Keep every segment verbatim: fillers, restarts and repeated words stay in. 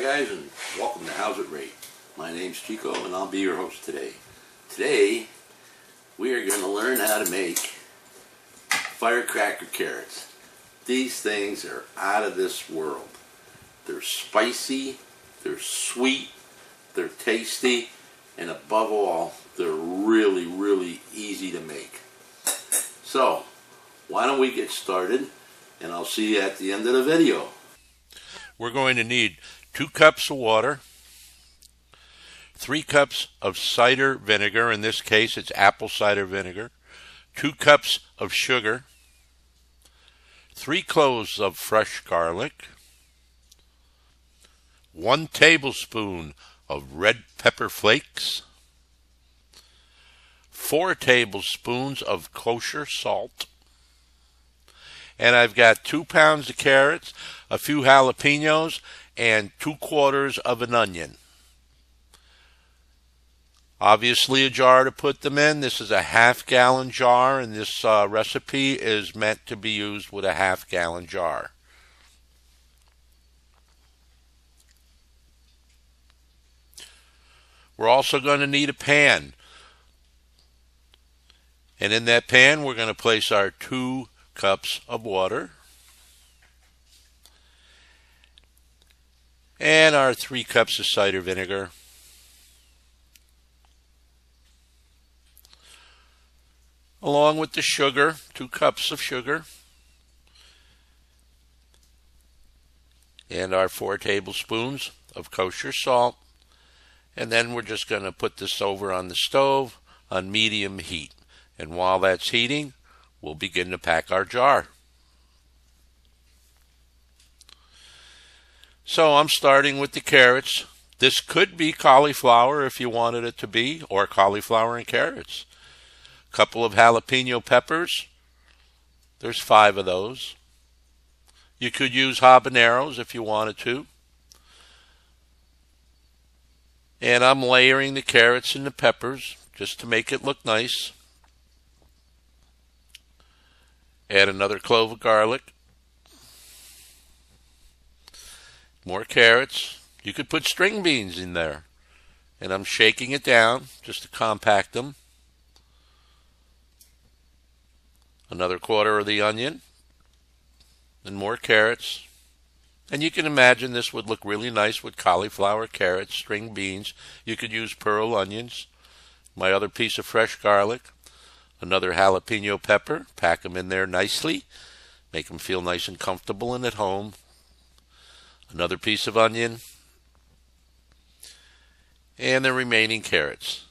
Hi guys, and welcome to How's It Rate? My name's Chico and I'll be your host today. Today we are going to learn how to make firecracker carrots. These things are out of this world. They're spicy, they're sweet, they're tasty, and above all, they're really, really easy to make. So, why don't we get started, and I'll see you at the end of the video. We're going to need two cups of water, three cups of cider vinegar, in this case it's apple cider vinegar, two cups of sugar, three cloves of fresh garlic, one tablespoon of red pepper flakes, four tablespoons of kosher salt, and I've got two pounds of carrots, a few jalapenos, and two quarters of an onion. Obviously a jar to put them in. This is a half gallon jar, and this uh, recipe is meant to be used with a half gallon jar. We're also going to need a pan. And in that pan we're going to place our two cups of water and our three cups of cider vinegar, along with the sugar, two cups of sugar, and our four tablespoons of kosher salt. And then we're just going to put this over on the stove on medium heat, and while that's heating we'll begin to pack our jar. So I'm starting with the carrots. This could be cauliflower if you wanted it to be, or cauliflower and carrots. A couple of jalapeno peppers. There's five of those. You could use habaneros if you wanted to. And I'm layering the carrots and the peppers just to make it look nice. Add another clove of garlic, more carrots. You could put string beans in there, and I'm shaking it down just to compact them. Another quarter of the onion, and more carrots. And you can imagine this would look really nice with cauliflower, carrots, string beans. You could use pearl onions, my other piece of fresh garlic, another jalapeno pepper. Pack them in there nicely, make them feel nice and comfortable and at home. Another piece of onion, and the remaining carrots.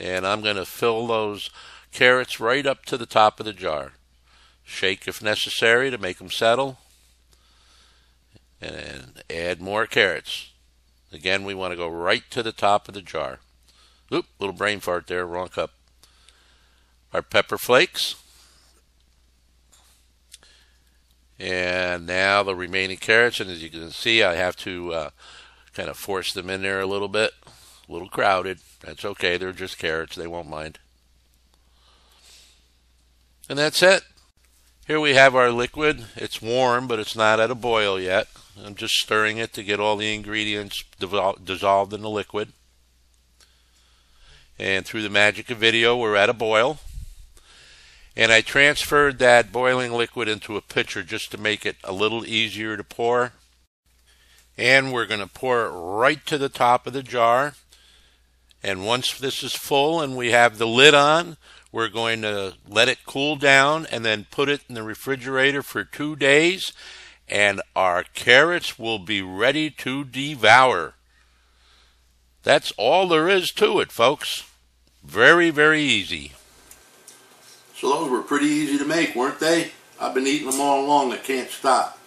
And I'm going to fill those carrots right up to the top of the jar. Shake if necessary to make them settle, and add more carrots. Again, we want to go right to the top of the jar. Oop, little brain fart there, wrong cup. Our pepper flakes, and now the remaining carrots. And as you can see, I have to uh, kind of force them in there a little bit, a little crowded. That's okay, they're just carrots, they won't mind. And that's it. Here we have our liquid. It's warm, but it's not at a boil yet. I'm just stirring it to get all the ingredients dissolved in the liquid, and through the magic of video we're at a boil. And I transferred that boiling liquid into a pitcher just to make it a little easier to pour. And we're going to pour it right to the top of the jar. And once this is full and we have the lid on, we're going to let it cool down and then put it in the refrigerator for two days. And our carrots will be ready to devour. That's all there is to it, folks. Very, very easy. So those were pretty easy to make, weren't they? I've been eating them all along. I can't stop.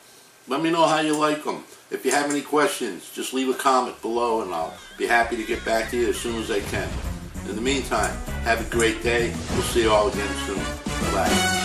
Let me know how you like them. If you have any questions, just leave a comment below and I'll be happy to get back to you as soon as I can. In the meantime, have a great day. We'll see you all again soon. Bye-bye.